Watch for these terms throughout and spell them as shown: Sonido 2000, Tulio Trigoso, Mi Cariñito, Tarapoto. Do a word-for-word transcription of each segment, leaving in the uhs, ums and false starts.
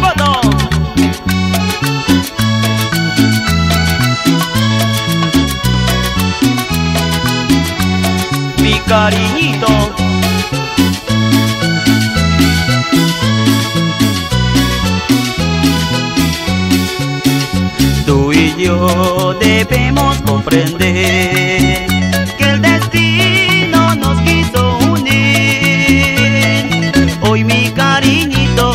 Tarapoto. Mi cariñito, tú y yo debemos comprender que el destino nos quiso unir. Hoy, mi cariñito,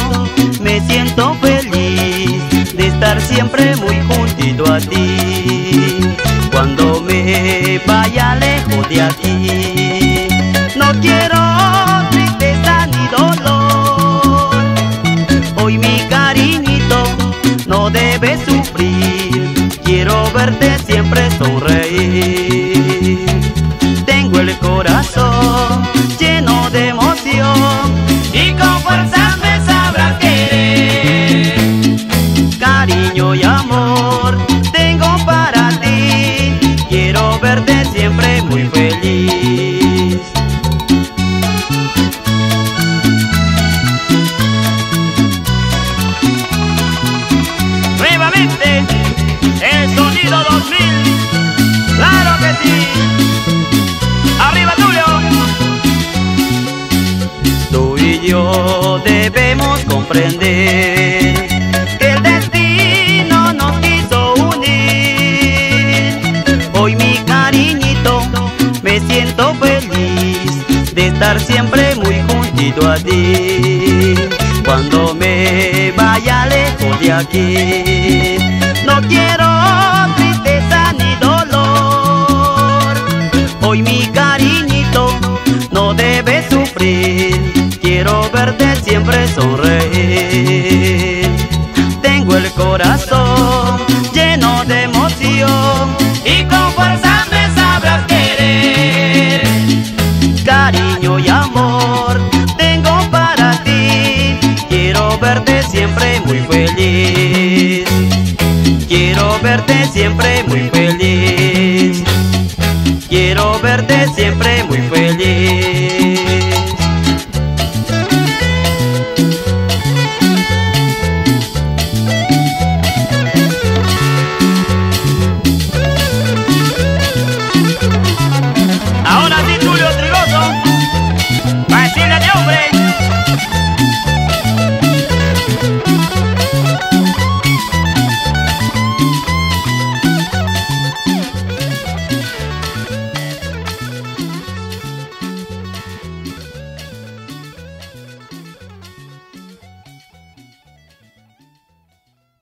me siento feliz de estar siempre muy juntito a ti. Cuando me vaya lejos de aquí, no quiero tristeza ni dolor. Hoy, mi cariñito, no debes sufrir, quiero verte siempre sonreír. Tengo el corazón lleno de emoción y con fuerza me sabrás querer. Cariño y amor tengo para ti, quiero verte siempre muy feliz. Nuevamente, el Sonido dos mil, claro que sí. ¡Arriba, Tulio! Tú y yo debemos comprender que el destino nos quiso unir. Hoy, mi cariñito, me siento feliz de estar siempre muy juntito a ti. Cuando me vaya lejos de aquí, no quiero tristeza ni dolor. Hoy, mi cariñito, no debes sufrir, quiero verte siempre sonreír.